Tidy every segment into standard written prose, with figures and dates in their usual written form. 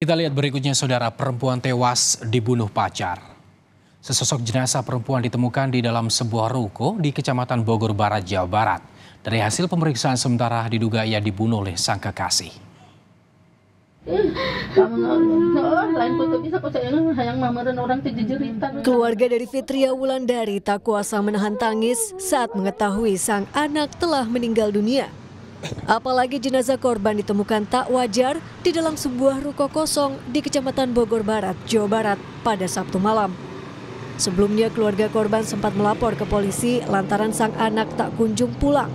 Kita lihat berikutnya, saudara, perempuan tewas dibunuh pacar. Sesosok jenazah perempuan ditemukan di dalam sebuah ruko di Kecamatan Bogor Barat, Jawa Barat. Dari hasil pemeriksaan sementara diduga ia dibunuh oleh sang kekasih. Keluarga dari Fitria Wulandari tak kuasa menahan tangis saat mengetahui sang anak telah meninggal dunia. Apalagi jenazah korban ditemukan tak wajar di dalam sebuah ruko kosong di Kecamatan Bogor Barat, Jawa Barat pada Sabtu malam. Sebelumnya keluarga korban sempat melapor ke polisi lantaran sang anak tak kunjung pulang.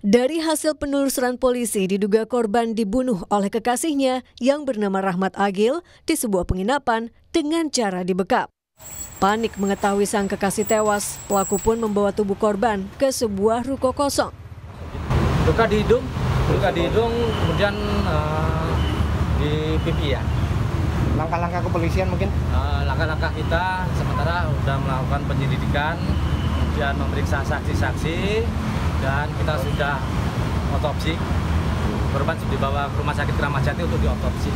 Dari hasil penelusuran polisi diduga korban dibunuh oleh kekasihnya yang bernama Rahmat Agil di sebuah penginapan dengan cara dibekap. Panik mengetahui sang kekasih tewas, pelaku pun membawa tubuh korban ke sebuah ruko kosong. Luka di hidung, kemudian di pipi ya. Langkah-langkah kepolisian mungkin? Langkah-langkah kita sementara sudah melakukan penyelidikan, kemudian memeriksa saksi-saksi, dan kita sudah otopsi. Korban sudah dibawa ke rumah sakit Kramatjati untuk diotopsi.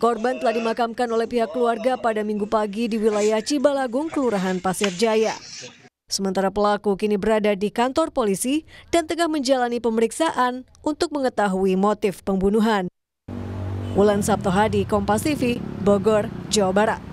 Korban telah dimakamkan oleh pihak keluarga pada Minggu pagi di wilayah Cibalagung, Kelurahan Pasir Jaya. Sementara pelaku kini berada di kantor polisi dan tengah menjalani pemeriksaan untuk mengetahui motif pembunuhan. Wulan Saptohadi, Kompas TV, Bogor, Jawa Barat.